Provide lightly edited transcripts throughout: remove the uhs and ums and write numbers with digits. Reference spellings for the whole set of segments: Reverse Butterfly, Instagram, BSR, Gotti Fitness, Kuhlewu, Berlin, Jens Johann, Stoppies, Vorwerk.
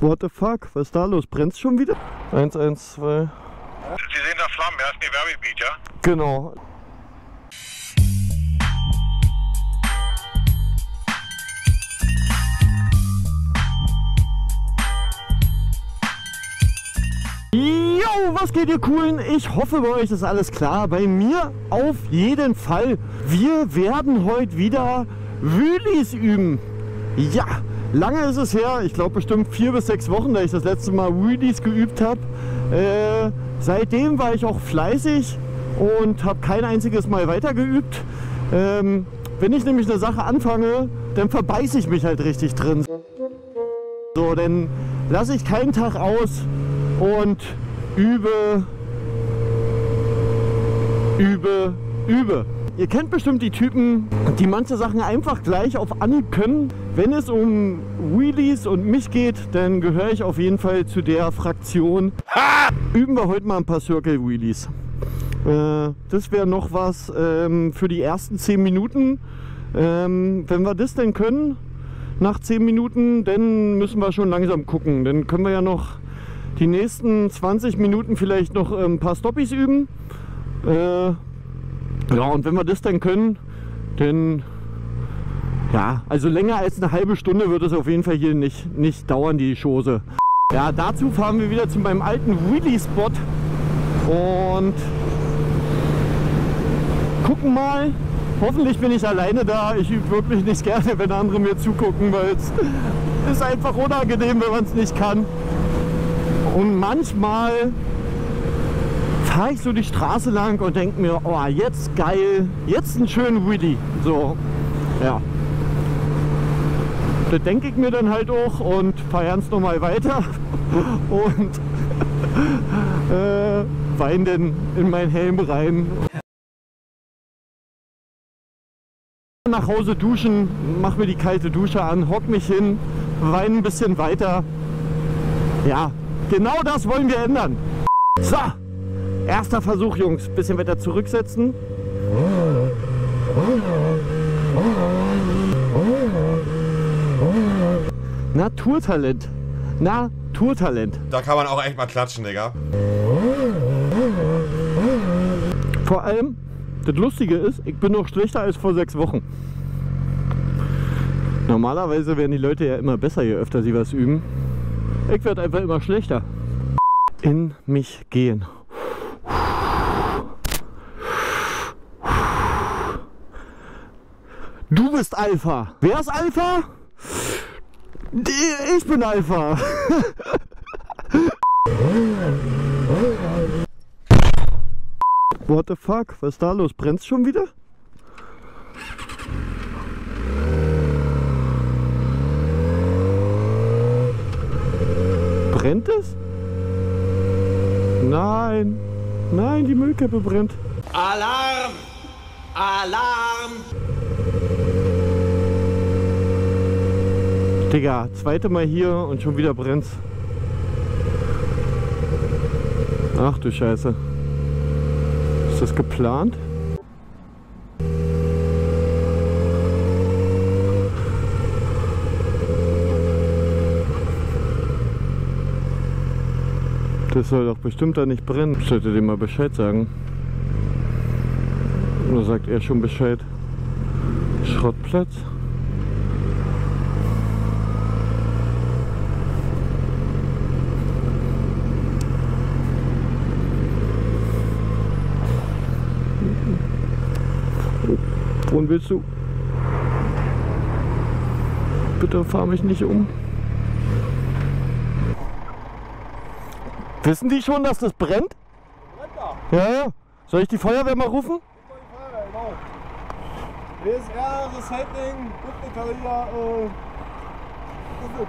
What the fuck? Was ist da los? Brennt's schon wieder? 112. Sie sehen da Flammen, ja? Das ist ein Gewerbegebiet, ja? Genau. Yo, was geht ihr Coolen? Ich hoffe, bei euch ist alles klar. Bei mir auf jeden Fall. Wir werden heute wieder Wheelies üben. Ja, lange ist es her. Ich glaube bestimmt 4 bis 6 Wochen, da ich das letzte Mal Wheelies geübt habe. Seitdem war ich auch fleißig und habe kein einziges Mal weitergeübt. Wenn ich nämlich eine Sache anfange, dann verbeiße ich mich halt richtig drin. So, dann lasse ich keinen Tag aus und übe. Ihr kennt bestimmt die Typen, die manche Sachen einfach gleich auf Anhieb können. Wenn es um Wheelies und mich geht, dann gehöre ich auf jeden Fall zu der Fraktion. Üben wir heute mal ein paar Circle Wheelies. Das wäre noch was für die ersten 10 Minuten. Wenn wir das denn können, nach 10 Minuten, dann müssen wir schon langsam gucken. Dann können wir ja noch die nächsten 20 Minuten vielleicht noch ein paar Stoppies üben. Ja, und wenn wir das dann können, dann ja, also länger als eine halbe Stunde wird es auf jeden Fall hier nicht dauern, die Chose. Ja, dazu fahren wir wieder zu meinem alten Wheelie-Spot und gucken mal. Hoffentlich bin ich alleine da. Ich übe wirklich nicht gerne, wenn andere mir zugucken, weil es ist einfach unangenehm, wenn man es nicht kann. Und manchmal fahre ich so die Straße lang und denke mir, oh, jetzt geil, jetzt einen schönen Wheelie. So, ja. Da denke ich mir dann halt auch und fahre ganz normal weiter und weine dann in meinen Helm rein. Nach Hause duschen, mache mir die kalte Dusche an, hock mich hin, weine ein bisschen weiter. Ja. Genau das wollen wir ändern. So, erster Versuch, Jungs. Bisschen Wetter zurücksetzen. Naturtalent. Naturtalent. Da kann man auch echt mal klatschen, Digga. Vor allem, das Lustige ist, ich bin noch schlechter als vor 6 Wochen. Normalerweise werden die Leute ja immer besser, je öfter sie was üben. Ich werde einfach immer schlechter. In mich gehen. Du bist Alpha. Wer ist Alpha? Ich bin Alpha. What the fuck? Was ist da los? Brennt's schon wieder? Brennt es? Nein, nein, die Müllkippe brennt. Alarm! Alarm! Digga, zweite Mal hier und schon wieder brennt's. Ach du Scheiße. Ist das geplant? Das soll doch bestimmt da nicht brennen. Ich sollte dem mal Bescheid sagen. Oder sagt er schon Bescheid? Schrottplatz? Wohin willst du? Bitte fahr mich nicht um. Wissen die schon, dass das brennt? Ja. Soll ich die Feuerwehr mal rufen? BSR, das Heading, Gutnicker wieder,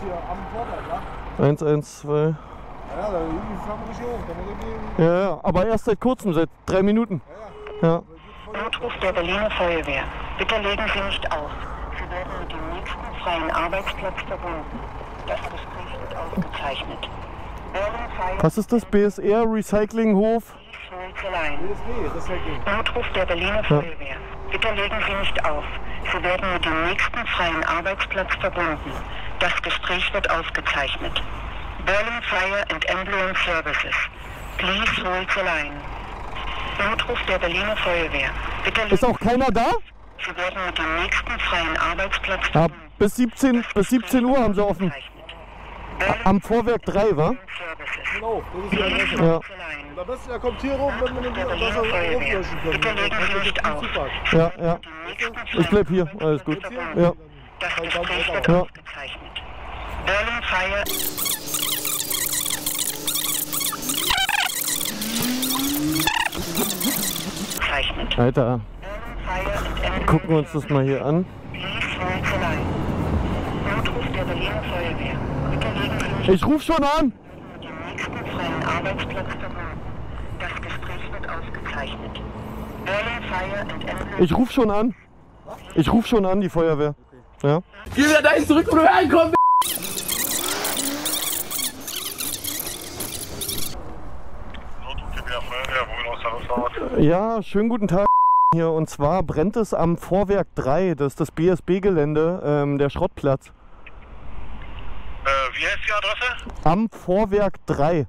hier am Vorderrad, ja? 112. Ja, da fahren wir richtig hoch. Ja, aber erst seit kurzem, seit 3 Minuten. Ja. Notruf der Berliner Feuerwehr. Bitte legen Sie nicht auf. Sie werden mit dem nächsten freien Arbeitsplatz verbunden. Das Gespräch wird aufgezeichnet. Was ist das? BSR Recyclinghof? Notruf der Berliner Feuerwehr. Bitte legen Sie nicht auf. Sie werden mit dem nächsten freien Arbeitsplatz verbunden. Das Gespräch wird aufgezeichnet. Berlin Fire and Emblem Services. Please hold the line. Notruf der Berliner Feuerwehr. Bitte ist auch keiner da? Sie werden mit dem nächsten freien Arbeitsplatz verbunden. Bis 17 Uhr haben sie offen. Am Vorwerk 3, wa? Genau, das ist die Adresse. Ja. Am besten, er kommt hier rum, wenn wir den Wasser auflöschen können. Bitte legen Sie nicht auf. Ja, ja. Ich bleib hier, alles gut. Ja. Das Gespräch wird aufgezeichnet. Berlin Fire... Alter. Gucken wir uns das mal hier an. Ich ruf schon an! Ich ruf schon an, die Feuerwehr. Ja? Geh wieder dahin zurück, wo du herkommst! Ja, schönen guten Tag hier. Und zwar brennt es am Vorwerk 3, das ist das BSB-Gelände, der Schrottplatz. Wie heißt die Adresse? Am Vorwerk 3.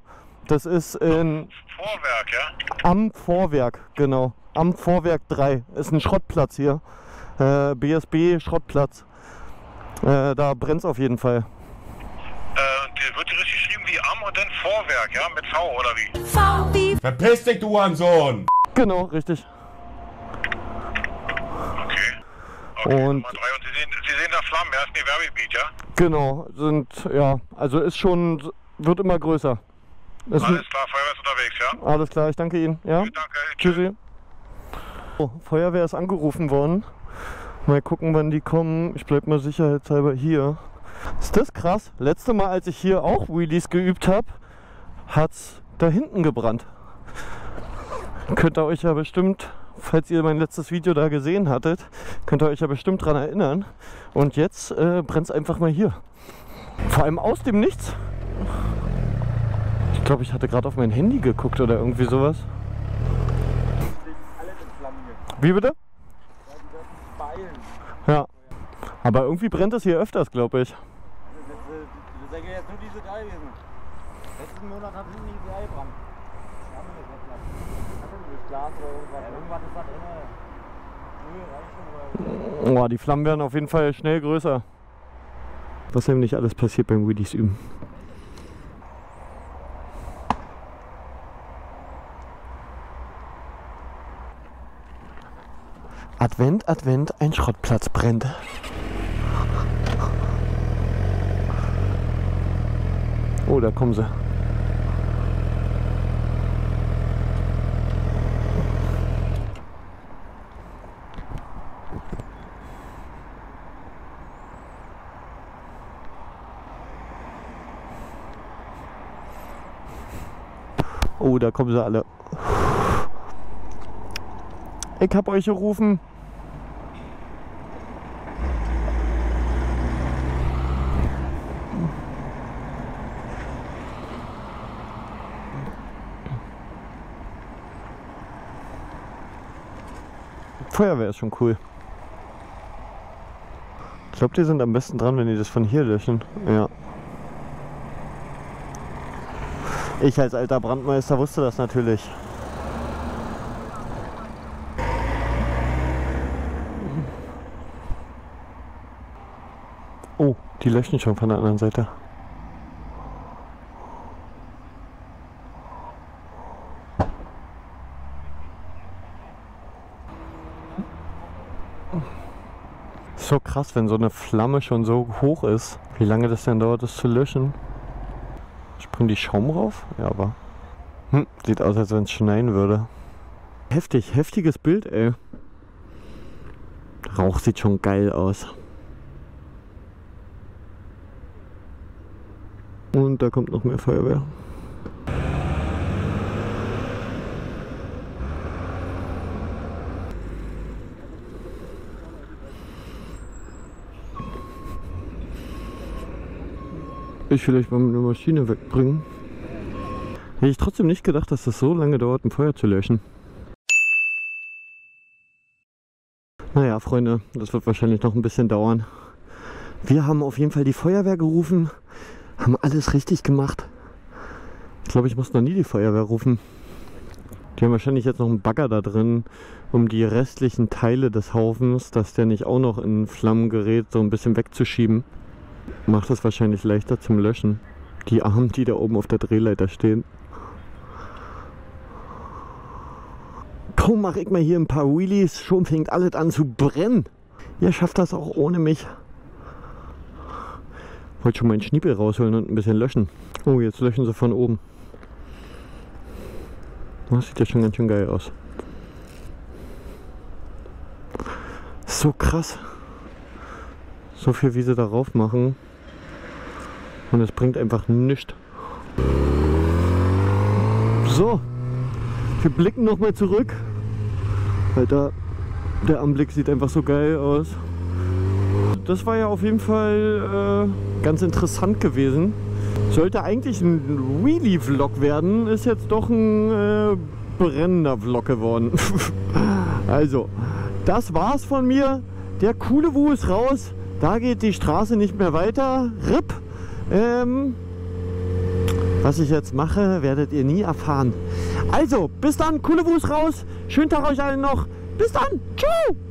Das ist in... Vorwerk, ja? Am Vorwerk, genau. Am Vorwerk 3. Ist ein Schrottplatz hier. BSB-Schrottplatz. Da brennt es auf jeden Fall. Der wird richtig geschrieben wie Am und dann Vorwerk, ja? Mit V oder wie? V wie... Verpiss dich, du Ansohn! Genau, richtig. Okay, und Sie sehen da Flammen, ja, ist ein Gewerbegebiet, ja? Genau, ist schon, wird immer größer. Ist alles klar, Feuerwehr ist unterwegs, ja? Alles klar, ich danke Ihnen, ja? Gut, danke, tschüssi. Oh, Feuerwehr ist angerufen worden. Mal gucken, wann die kommen. Ich bleib mal sicherheitshalber hier. Ist das krass? Letztes Mal, als ich hier auch Wheelies geübt habe, hat's da hinten gebrannt. Könnt ihr euch ja bestimmt, falls ihr mein letztes Video da gesehen hattet, könnt ihr euch ja bestimmt dran erinnern. Und jetzt brennt es einfach mal hier. Vor allem aus dem Nichts. Ich glaube, ich hatte gerade auf mein Handy geguckt oder irgendwie sowas. Wie bitte? Ja. Aber irgendwie brennt es hier öfters, glaube ich. Das sind jetzt nur diese drei gewesen. Letzten Monat haben sie nie drei gebrannt. Oh, die Flammen werden auf jeden Fall schnell größer. Was eben nicht alles passiert beim Wheelies üben. Advent, Advent, ein Schrottplatz brennt. Oh, da kommen sie. Oh, da kommen sie alle. Ich hab euch gerufen. Feuerwehr ist schon cool. Ich glaube, die sind am besten dran, wenn die das von hier löschen. Ja. Ich als alter Brandmeister wusste das natürlich. Oh, die löschen schon von der anderen Seite. Ist so krass, wenn so eine Flamme schon so hoch ist, wie lange das denn dauert, das zu löschen. Springen die Schaum rauf? Ja, aber... sieht aus, als wenn es schneien würde. Heftig, heftiges Bild, ey. Rauch sieht schon geil aus. Und da kommt noch mehr Feuerwehr. Ich vielleicht mal eine Maschine wegbringen. Hätte ich trotzdem nicht gedacht, dass das so lange dauert, ein Feuer zu löschen. Naja, Freunde, das wird wahrscheinlich noch ein bisschen dauern. Wir haben auf jeden Fall die Feuerwehr gerufen, Haben alles richtig gemacht. Ich glaube, ich muss noch nie die Feuerwehr rufen. Die haben wahrscheinlich jetzt noch einen Bagger da drin, um die restlichen Teile des Haufens, dass der nicht auch noch in Flammen gerät, so ein bisschen wegzuschieben. Macht das wahrscheinlich leichter zum Löschen. Die Armen, die da oben auf der Drehleiter stehen. Kaum mache ich mal hier ein paar Wheelies, schon fängt alles an zu brennen. Ihr schafft das auch ohne mich. Wollte schon meinen Schniepel rausholen und ein bisschen löschen. Oh, jetzt löschen sie von oben. Das sieht ja schon ganz schön geil aus. So krass. So viel, wie sie darauf machen. Und es bringt einfach nichts. So. Wir blicken nochmal zurück. Alter, der Anblick sieht einfach so geil aus. Das war ja auf jeden Fall ganz interessant gewesen. Sollte eigentlich ein Wheelie-Vlog werden, ist jetzt doch ein brennender Vlog geworden. Also, das war's von mir. Der Kuhlewu ist raus. Da geht die Straße nicht mehr weiter. RIP. Was ich jetzt mache, werdet ihr nie erfahren. Also, bis dann. Kuhlewu ist raus. Schönen Tag euch allen noch. Bis dann. Tschüss.